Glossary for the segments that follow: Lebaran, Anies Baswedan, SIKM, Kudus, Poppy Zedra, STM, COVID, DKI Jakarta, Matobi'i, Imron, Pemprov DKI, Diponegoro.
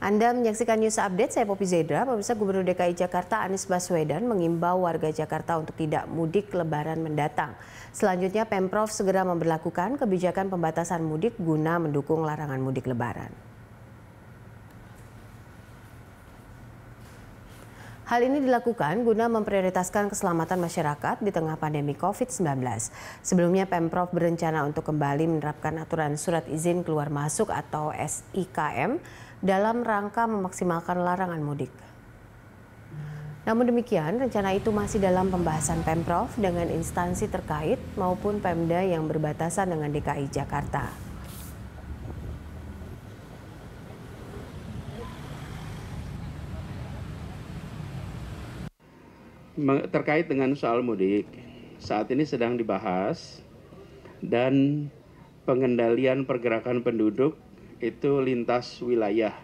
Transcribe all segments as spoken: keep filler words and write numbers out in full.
Anda menyaksikan News Update, saya Poppy Zedra. Pemirsa, Gubernur D K I Jakarta Anies Baswedan mengimbau warga Jakarta untuk tidak mudik Lebaran mendatang. Selanjutnya, Pemprov segera memberlakukan kebijakan pembatasan mudik guna mendukung larangan mudik Lebaran. Hal ini dilakukan guna memprioritaskan keselamatan masyarakat di tengah pandemi COVID sembilan belas. Sebelumnya, Pemprov berencana untuk kembali menerapkan aturan surat izin keluar masuk atau S I K M dalam rangka memaksimalkan larangan mudik. Namun demikian, rencana itu masih dalam pembahasan Pemprov dengan instansi terkait maupun Pemda yang berbatasan dengan D K I Jakarta. Terkait dengan soal mudik, saat ini sedang dibahas dan pengendalian pergerakan penduduk itu lintas wilayah.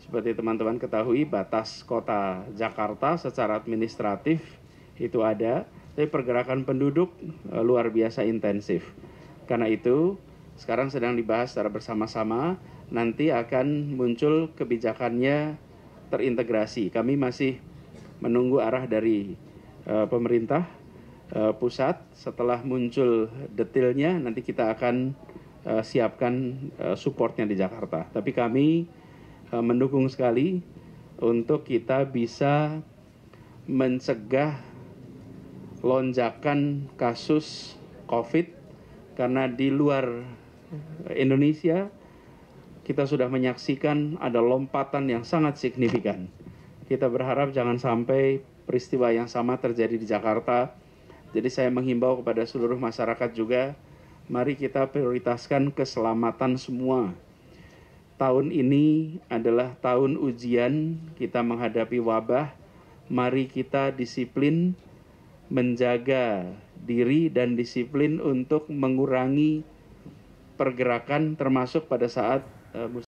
Seperti teman-teman ketahui, batas kota Jakarta secara administratif itu ada, tapi pergerakan penduduk e, luar biasa intensif. Karena itu sekarang sedang dibahas secara bersama-sama, nanti akan muncul kebijakannya terintegrasi. Kami masih menunggu arah dari pemerintah pusat. Setelah muncul detailnya, nanti kita akan siapkan supportnya di Jakarta. Tapi kami mendukung sekali untuk kita bisa mencegah lonjakan kasus COVID, karena di luar Indonesia kita sudah menyaksikan ada lompatan yang sangat signifikan. Kita berharap jangan sampai peristiwa yang sama terjadi di Jakarta. Jadi saya menghimbau kepada seluruh masyarakat juga, mari kita prioritaskan keselamatan semua. Tahun ini adalah tahun ujian, kita menghadapi wabah. Mari kita disiplin menjaga diri dan disiplin untuk mengurangi pergerakan, termasuk pada saat musim.